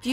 Do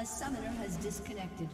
A summoner has disconnected.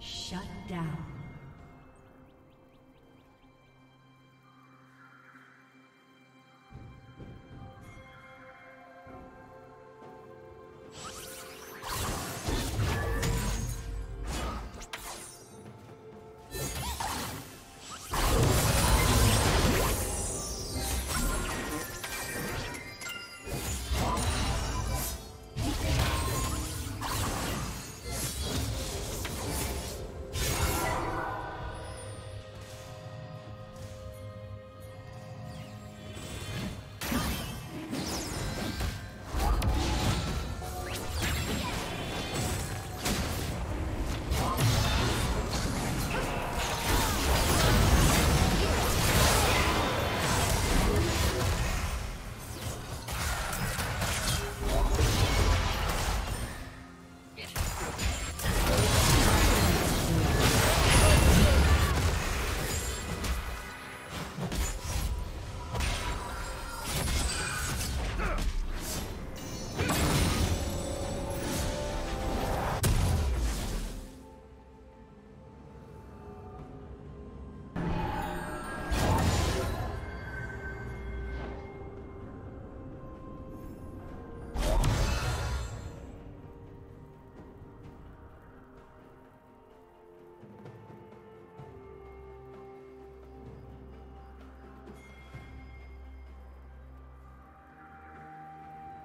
Shut down.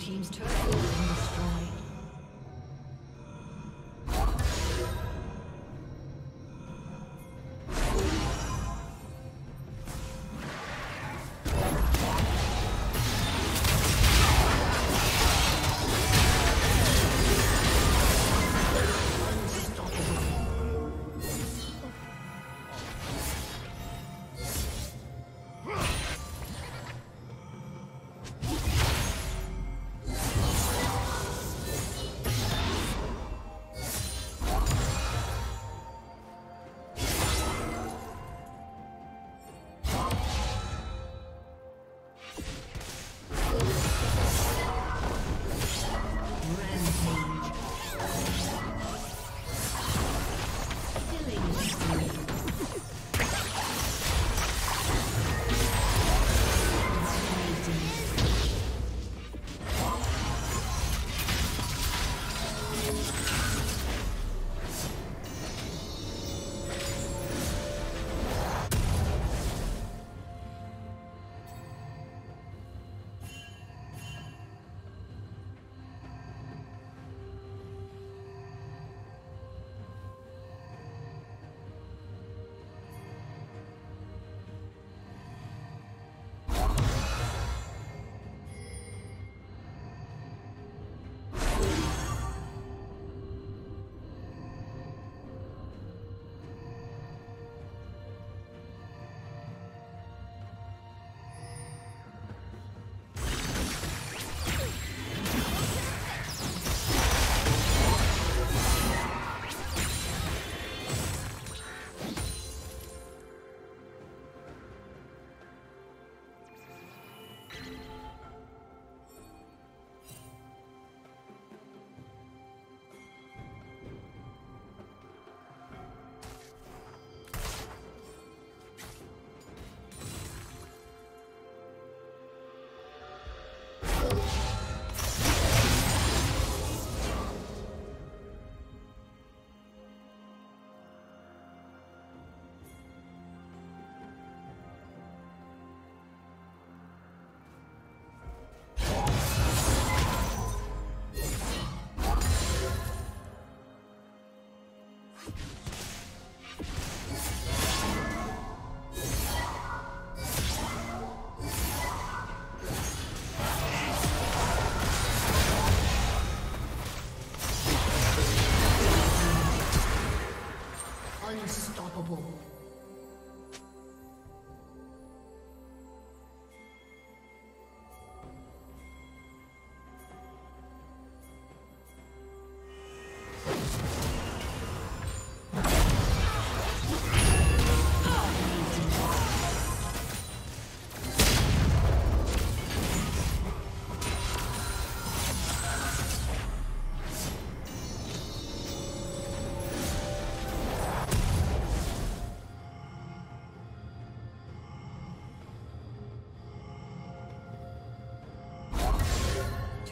Team's turret has been destroyed.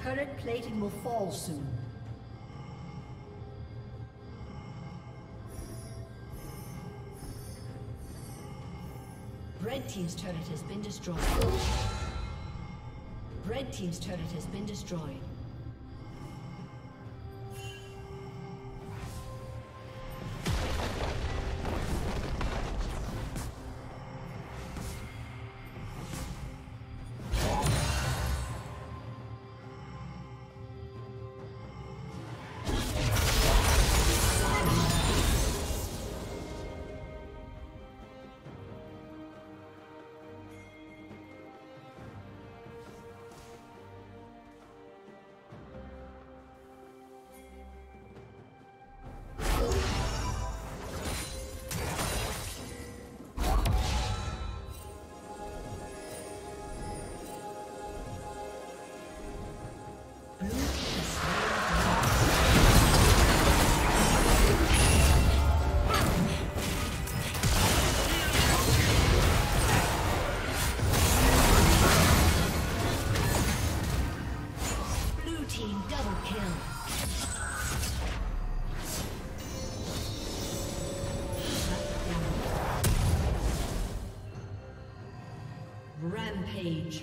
Turret plating will fall soon. Red team's turret has been destroyed. Red team's turret has been destroyed. Rampage.